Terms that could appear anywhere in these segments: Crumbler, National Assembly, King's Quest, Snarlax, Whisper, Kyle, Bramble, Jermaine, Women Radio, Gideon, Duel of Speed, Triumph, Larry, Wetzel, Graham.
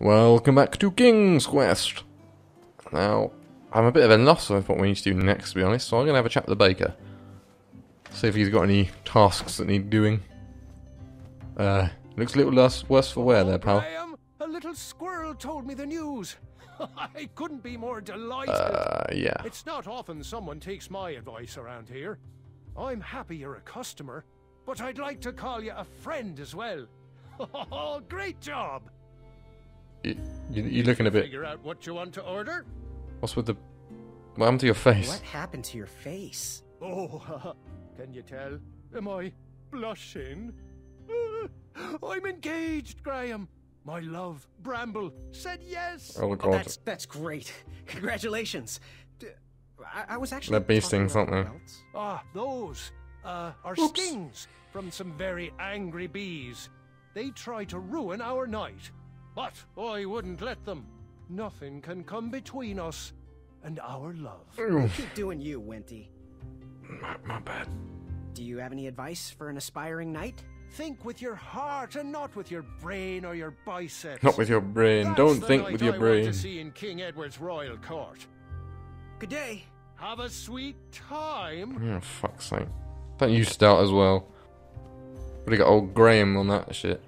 Welcome back to King's Quest. Now, I'm a bit of a loss of what we need to do next, to be honest, so I'm going to have a chat with the baker. See if he's got any tasks that need doing. Looks a little worse for wear there, pal. Graham, a little squirrel told me the news. I couldn't be more delighted. Yeah. It's not often someone takes my advice around here. I'm happy you're a customer, but I'd like to call you a friend as well. Oh, great job. You're looking a bit... Figure out what you want to order? What's with the... What happened to your face? What happened to your face? Oh, can you tell? Am I blushing? I'm engaged, Graham. My love, Bramble, said yes. Oh, God. Oh, that's great. Congratulations. I was actually... They're bee stings, aren't they? Ah, those are stings from some very angry bees. They try to ruin our night. But I wouldn't let them. Nothing can come between us and our love. Keep doing you, Winty. My bad. Do you have any advice for an aspiring knight? Think with your heart and not with your brain or your biceps. Not with your brain. That's Don't think with your brain. Want to see in King Edward's royal court. Good day. Have a sweet time. Oh, fuck's sake. Don't you start as well. Would've got old Graham on that shit.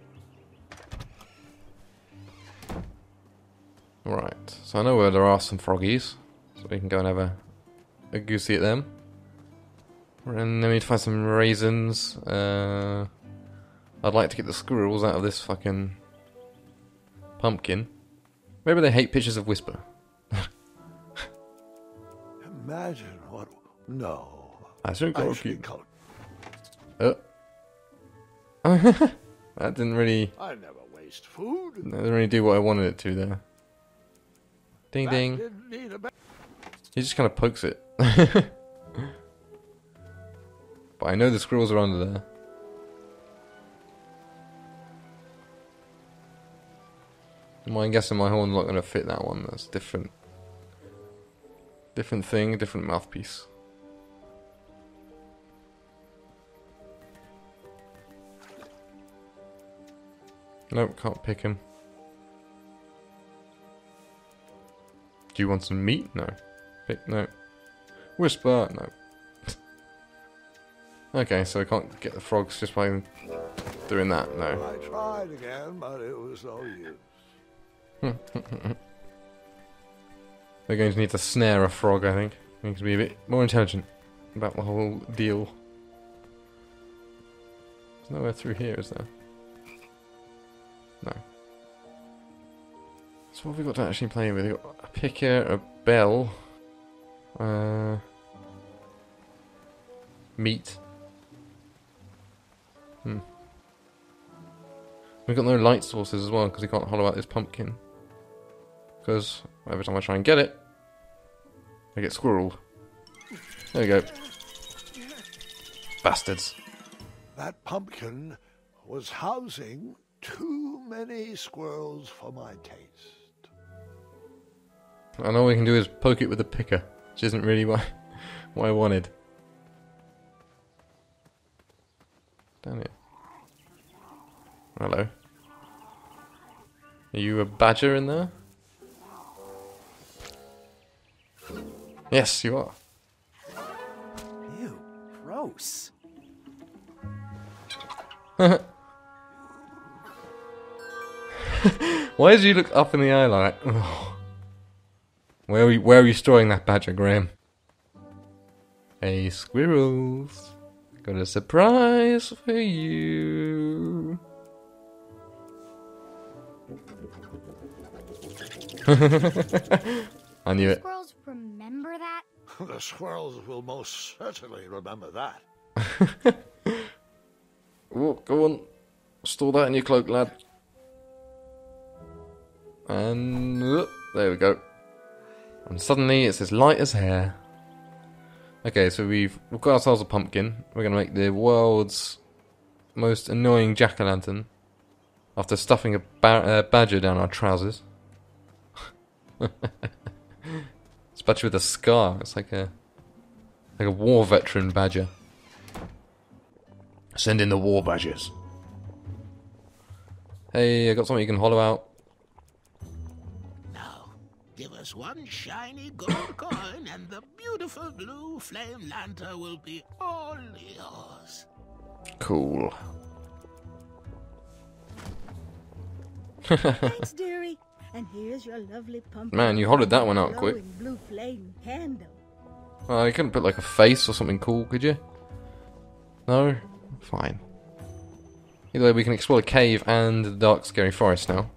Alright, so I know where there are some froggies, so we can go and have a goosey at them. And then we need to find some raisins. I'd like to get the squirrels out of this fucking pumpkin. Maybe they hate pictures of Whisper. Imagine what... No. I should call it... Oh. That didn't really... I never waste food. That didn't really do what I wanted it to there. Ding ding. He just kind of pokes it. But I know the squirrels are under there. I'm guessing my horn's not going to fit that one. That's different. Different thing, different mouthpiece. Nope, can't pick him. Do you want some meat? No. Pick, no. Whisper? No. Okay, so I can't get the frogs just by doing that, no. I tried again, but it was no use. We're going to need to snare a frog, I think. We need to be a bit more intelligent about the whole deal. There's nowhere through here, is there? No. So what have we got to actually play with? We've got a picker, a bell, meat. We've got no light sources as well because we can't hollow out this pumpkin. Because every time I try and get it, I get squirreled. There we go. Bastards. That pumpkin was housing too many squirrels for my taste. And all we can do is poke it with a picker, which isn't really what I wanted. Damn it. Hello. Are you a badger in there? Yes, you are. Ew, gross. Why did you look up in the eye like that? Oh. Where are you storing that badger, Graham? Hey, squirrels. Got a surprise for you. I knew it. The squirrels remember that? The squirrels will most certainly remember that. Oh, go on. Store that in your cloak, lad. And there we go. And suddenly it's as light as hair. Okay, so we've got ourselves a pumpkin. We're going to make the world's most annoying jack-o'-lantern after stuffing a badger down our trousers. It's a badger with a scar. It's like a war veteran badger. Send in the war badgers. Hey, I got something you can hollow out. give us one shiny gold coin and the beautiful blue flame lantern will be all yours. Cool. Thanks, dearie. And here's your lovely pumpkin. Man, you hollowed that one out quick. Blue flame candle. Oh, you couldn't put like a face or something cool, could you? No? Fine. Either way, we can explore the cave and the dark, scary forest now.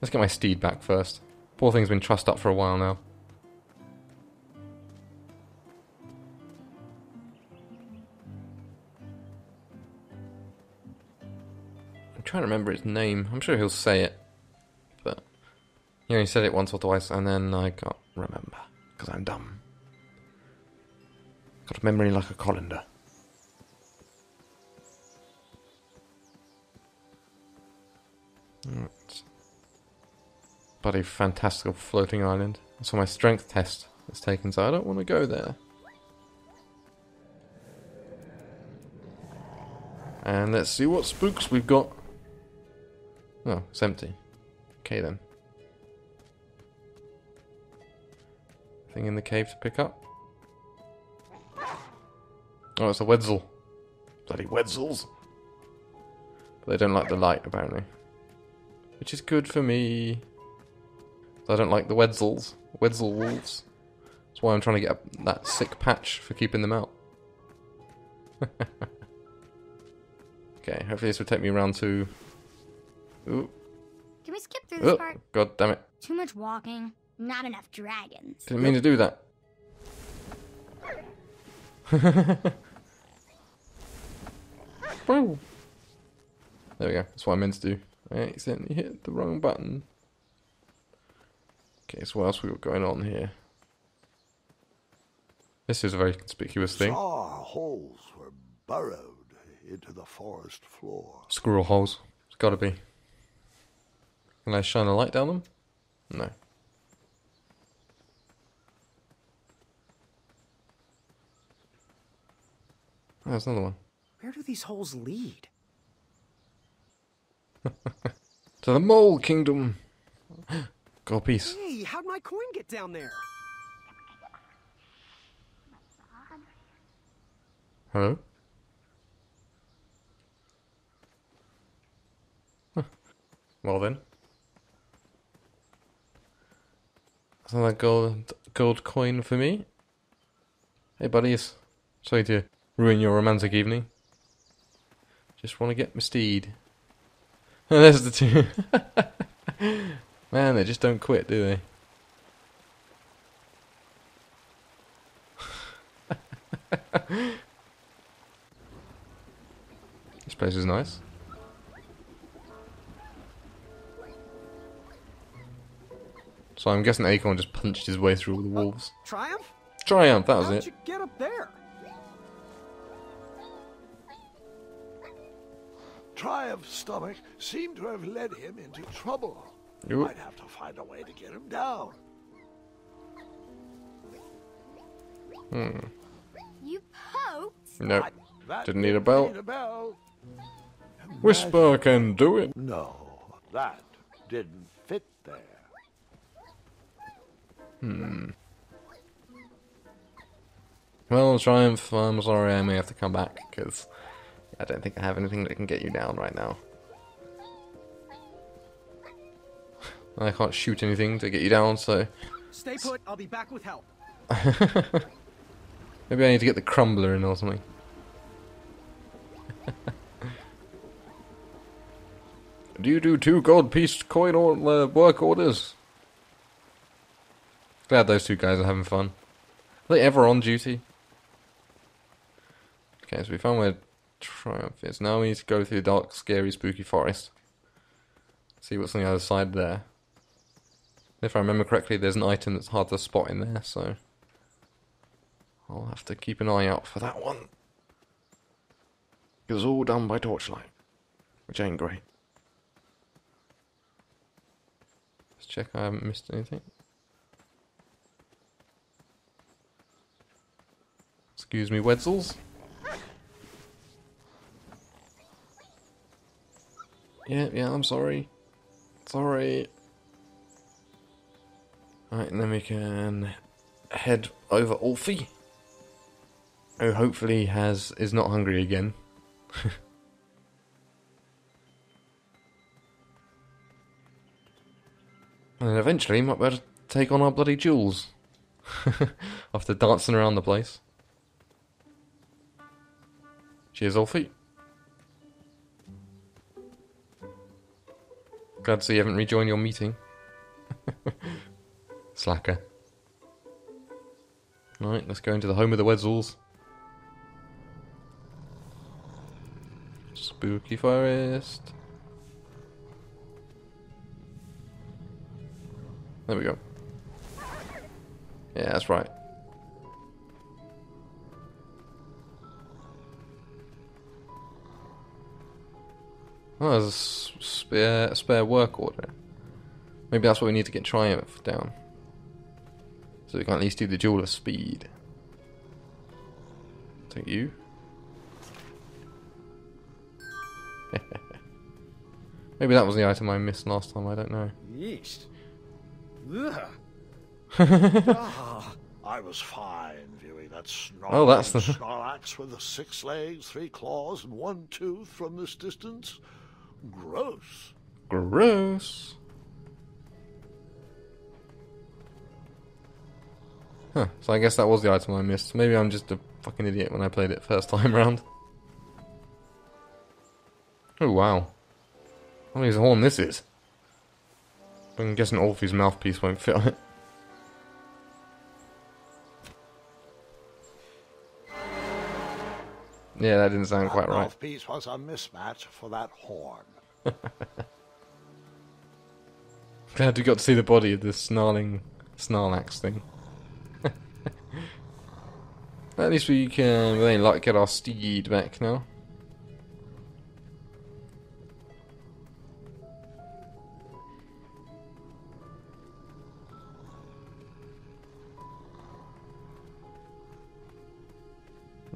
Let's get my steed back first. Poor thing's been trussed up for a while now. I'm trying to remember its name. I'm sure he'll say it. But he only said it once or twice, and then I can't remember. Because I'm dumb. Got a memory like a colander. Right. Bloody fantastical floating island. That's all my strength test is taken, so I don't want to go there. And let's see what spooks we've got. Oh, it's empty. Okay then. Thing in the cave to pick up. Oh, it's a Wetzel. Bloody Wetzels. But they don't like the light, apparently. Which is good for me. I don't like the Wetzels. Wetzel wolves. That's why I'm trying to get up that sick patch for keeping them out. Okay, hopefully this will take me around to... Ooh. Can we skip through this part? God damn it. Too much walking, not enough dragons. Didn't mean to do that. There we go. That's what I meant to do. I accidentally hit the wrong button. Okay, so what else we got going on here? This is a very conspicuous thing. Saw holes were burrowed into the forest floor. Squirrel holes. It's gotta be. Can I shine a light down them? No. Oh, there's another one. Where do these holes lead? To the mole kingdom. Go peace. Hey, how'd my coin get down there? Hello? Huh. Well then. Is that a gold coin for me? Hey buddies. Sorry to ruin your romantic evening. Just want to get my steed. Oh, there's the two. Man, they just don't quit, do they? This place is nice. So I'm guessing Acorn just punched his way through all the wolves. Triumph? Triumph, that was it. How'd you get up there? Triumph's stomach seemed to have led him into trouble. Ooh. I'd have to find a way to get him down. Hmm. You poked? Nope. Didn't need a bell. Whisper can do it. No, that didn't fit there. Hmm. Well, Triumph, I'm sorry, I may have to come back, because... I don't think I have anything that can get you down right now. I can't shoot anything to get you down, so... Stay put, I'll be back with help. Maybe I need to get the Crumbler in or something. Do you do 2 gold piece coin or work orders? Glad those two guys are having fun. Are they ever on duty? Okay, so we found where... Triumph is. Now we need to go through the dark, scary, spooky forest. See what's on the other side there. If I remember correctly, there's an item that's hard to spot in there, so I'll have to keep an eye out for that one. It was all done by torchlight, which ain't great. Let's check I haven't missed anything. Excuse me, Wetzels. Yeah, I'm sorry. Sorry. Alright, and then we can head over Alfie, who hopefully is not hungry again. And eventually might be able to take on our bloody jewels after dancing around the place. Cheers, Alfie. Glad to see you haven't rejoined your meeting. Slacker. Alright, let's go into the home of the Wetzels. Spooky forest. There we go. Yeah, that's right. Oh, there's a spare work order. Maybe that's what we need to get Triumph down. So we can at least do the Jewel of Speed. Take you. Maybe that was the item I missed last time, I don't know. Yeast. I was fine viewing that snarlax, Snarlax with the 6 legs, 3 claws, and 1 tooth from this distance. Gross. Gross. Huh, so I guess that was the item I missed. Maybe I'm just a fucking idiot when I played it first time round. Oh wow. What is the horn this is? I'm guessing Alfie's mouthpiece won't fit on it. Yeah, that didn't sound quite right. Mouthpiece was a mismatch for that horn. Glad we got to see the body of this snarling Snarlax thing. At least we can really, like, get our steed back now.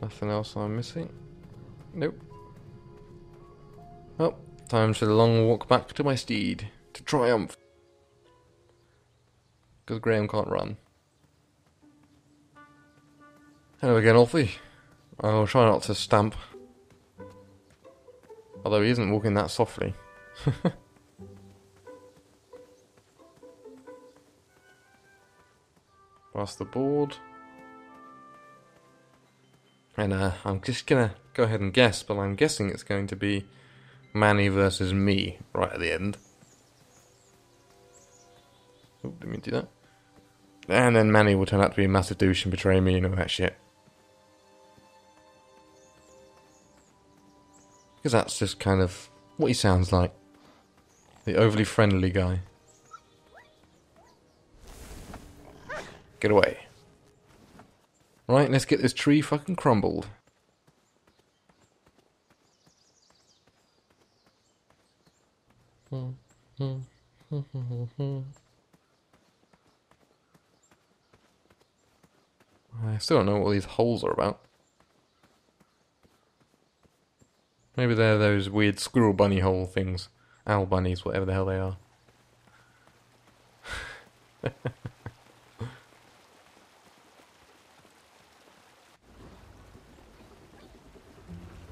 Nothing else I'm missing? Nope. Oh, time for the long walk back to my steed. To Triumph. Because Graham can't run. Hello again, Alfie. I'll try not to stamp. Although he isn't walking that softly. Past the board. And I'm just gonna go ahead and guess, but I'm guessing it's going to be Manny versus me right at the end. Oh, didn't mean to do that. And then Manny will turn out to be a massive douche and betray me and all that shit. Because that's just kind of what he sounds like. The overly friendly guy. Get away. Right, let's get this tree fucking crumbled. I still don't know what all these holes are about. Maybe they're those weird squirrel bunny hole things. Owl bunnies, whatever the hell they are.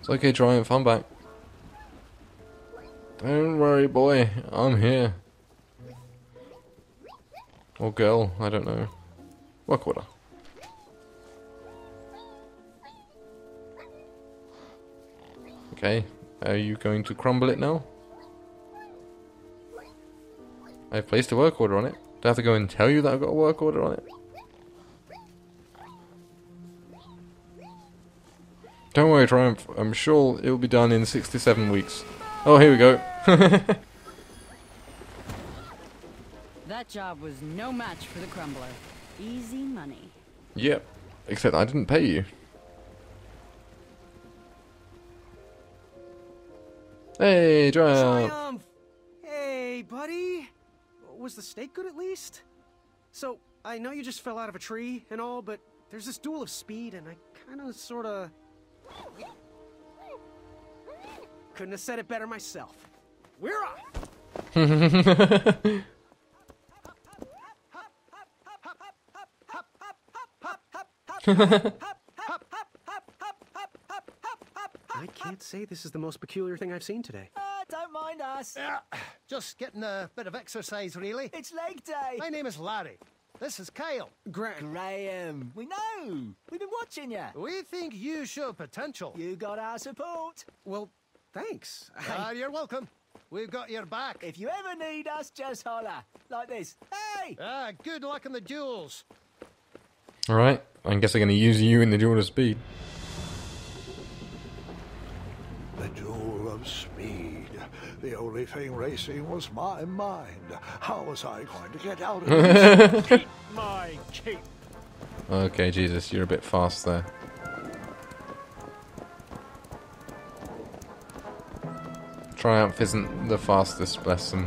Okay, Triumph, I'm back. Don't worry, boy. I'm here. Or girl, I don't know. Work order. Okay, are you going to crumble it now? I've placed a work order on it. Do I have to go and tell you that I've got a work order on it? Don't worry, Triumph. I'm sure it will be done in 67 weeks. Oh, here we go. That job was no match for the Crumbler. Easy money. Yep. Except I didn't pay you. Hey, Triumph. Triumph. Hey, buddy. Was the steak good at least? So I know you just fell out of a tree and all, but there's this duel of speed, and I kind of, sort of. Couldn't have said it better myself. We're off. I can't say this is the most peculiar thing I've seen today. Don't mind us. Just getting a bit of exercise, really. It's leg day. My name is Larry. This is Kyle. Graham. We know. We've been watching you. We think you show potential. You got our support. Well, thanks. You're welcome. We've got your back. If you ever need us, just holler. Like this. Hey! Good luck in the duels. Alright. I guess they're going to use you in the duel of speed. The duel of speed. The only thing racing was my mind. How was I going to get out of this? Keep my cape. Okay, Jesus. You're a bit fast there. Triumph isn't the fastest, bless them.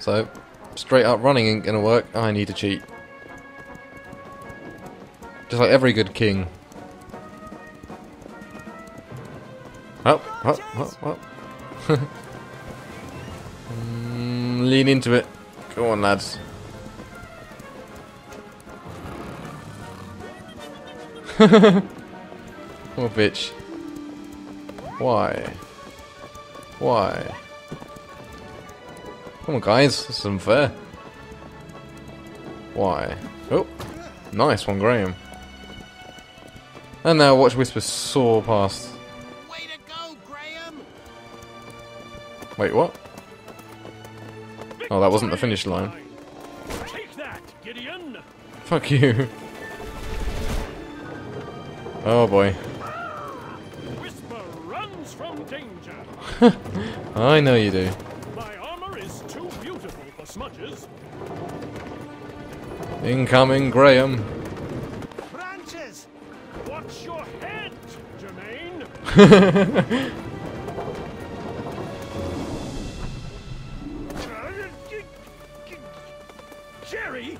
So, straight up running ain't gonna work. I need to cheat. Just like every good king. Oh. Lean into it. Go on, lads. Oh, bitch. Why? Come on, guys, this is unfair. Why? Oh, nice one, Graham. And now watch Whisper soar past. Way to go, Graham! Wait, what? Oh, that wasn't the finish line. Take that, Gideon! Fuck you. Oh boy. I know you do. My armor is too beautiful for smudges. Incoming, Graham. Branches. Watch your head, Jermaine. Jerry.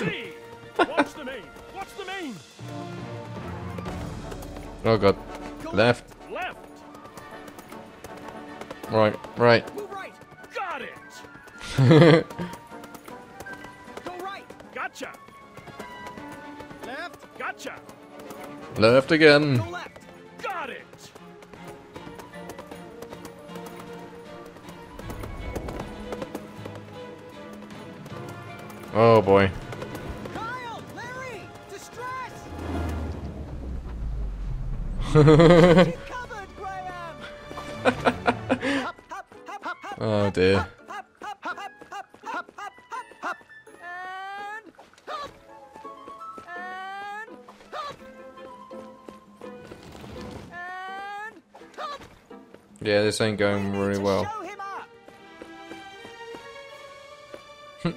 See. Watch the main. Oh God. Left. Right. Got it. Go right. Gotcha. Left. Gotcha. Left again. Go left. Got it. Oh boy. Kyle, Larry, distress. Oh dear. Yeah, this ain't going very well. Hey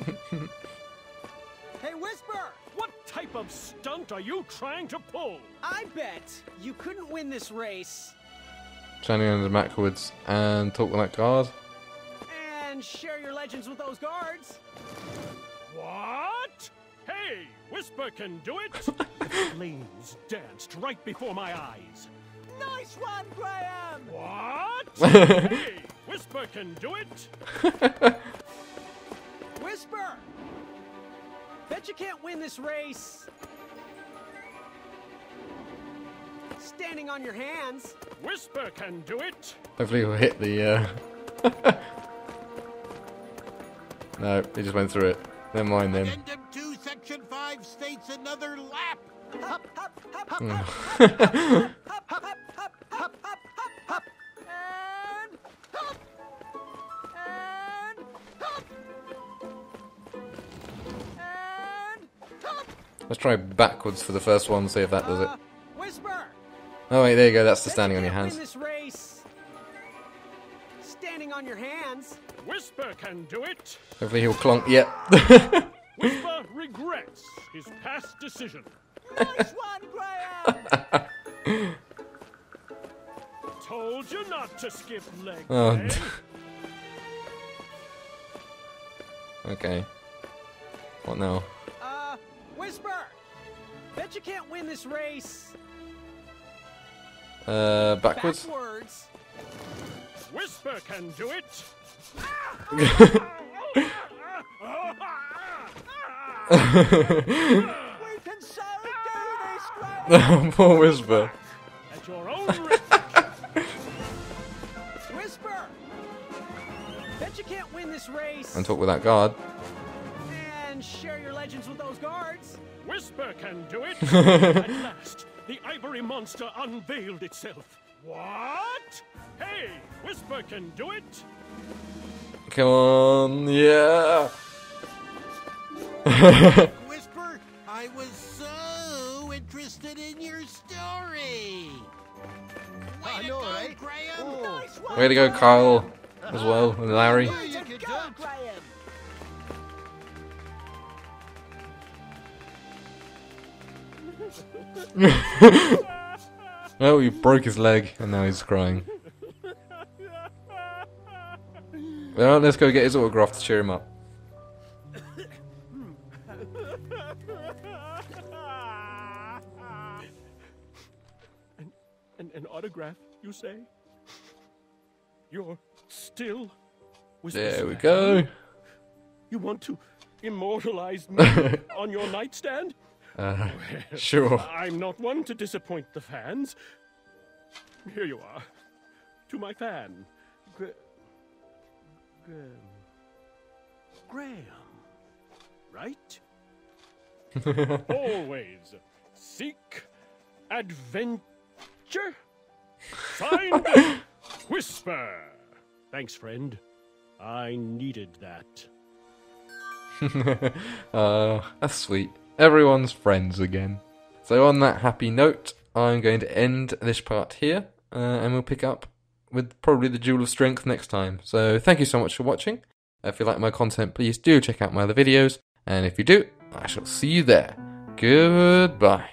Whisper, what type of stunt are you trying to pull? I bet you couldn't win this race. Turning under backwards and talk with that guard. Share your legends with those guards. What? Hey, Whisper can do it. The flames danced right before my eyes. Nice one, Graham. What? Hey, Whisper can do it. Whisper. Bet you can't win this race. Standing on your hands. Whisper can do it. Hopefully we'll hit the No, he just went through it. Never mind then. Send him to Section 5 states another lap. Let's try backwards for the first one, see if that does it. Whisper. Oh wait, there you go. That's the standing on your hands. Standing on your hands. Whisper can do it. Hopefully he'll clonk. Yeah. Whisper regrets his past decision. Nice one, Graham. Told you not to skip leg. Oh. Eh? Okay. What now? Whisper. Bet you can't win this race. Backwards. Whisper can do it. Poor Whisper. At your own risk. Whisper. Bet you can't win this race. And talk with that guard. And share your legends with those guards. Whisper can do it. At last, the ivory monster unveiled itself. What? Hey, Whisper can do it. Come on, yeah. Whisper, I was so interested in your story. Way to go, right? Graham. Oh. Nice one, way to go, Kyle, as well, and Larry. Oh, he broke his leg, and now he's crying. Well, let's go get his autograph to cheer him up. An autograph, you say? You're still Whisper. There we go. You want to immortalize me on your nightstand? Well, sure. I'm not one to disappoint the fans. Here you are. To my fan. Graham. Right? Always seek adventure. Find Whisper. Thanks, friend. I needed that. That's sweet. Everyone's friends again. So on that happy note, I'm going to end this part here, and we'll pick up with probably the Jewel of Strength next time. So thank you so much for watching. If you like my content, please do check out my other videos, and if you do, I shall see you there. Goodbye.